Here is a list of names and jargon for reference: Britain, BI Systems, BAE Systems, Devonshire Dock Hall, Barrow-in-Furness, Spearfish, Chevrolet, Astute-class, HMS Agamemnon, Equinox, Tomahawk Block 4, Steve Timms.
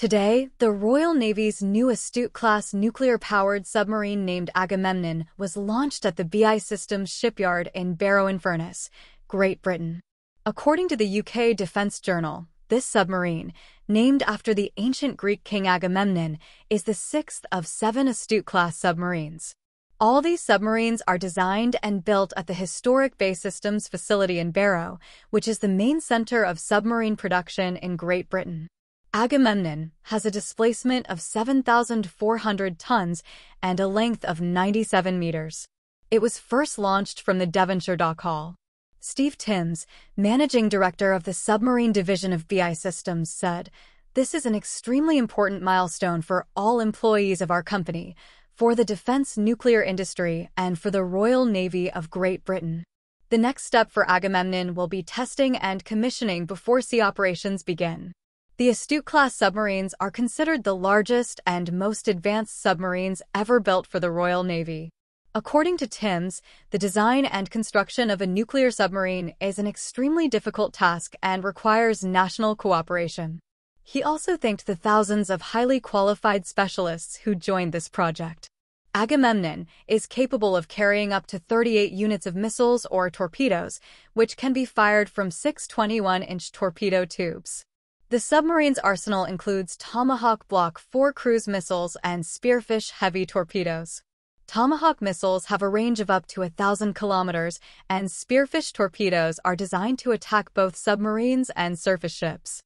Today, the Royal Navy's new Astute-class nuclear-powered submarine named Agamemnon was launched at the BI Systems shipyard in Barrow-in-Furness, Great Britain. According to the UK Defence Journal, this submarine, named after the ancient Greek king Agamemnon, is the sixth of 7 Astute-class submarines. All these submarines are designed and built at the historic BAE Systems facility in Barrow, which is the main centre of submarine production in Great Britain. Agamemnon has a displacement of 7,400 tons and a length of 97 meters. It was first launched from the Devonshire Dock Hall. Steve Timms, managing director of the submarine division of BI Systems, said, "This is an extremely important milestone for all employees of our company, for the defense nuclear industry, and for the Royal Navy of Great Britain." The next step for Agamemnon will be testing and commissioning before sea operations begin. The Astute-class submarines are considered the largest and most advanced submarines ever built for the Royal Navy. According to Timms, the design and construction of a nuclear submarine is an extremely difficult task and requires national cooperation. He also thanked the thousands of highly qualified specialists who joined this project. Agamemnon is capable of carrying up to 38 units of missiles or torpedoes, which can be fired from 6 21-inch torpedo tubes. The submarine's arsenal includes Tomahawk Block 4 cruise missiles and Spearfish heavy torpedoes. Tomahawk missiles have a range of up to 1,000 kilometers, and Spearfish torpedoes are designed to attack both submarines and surface ships.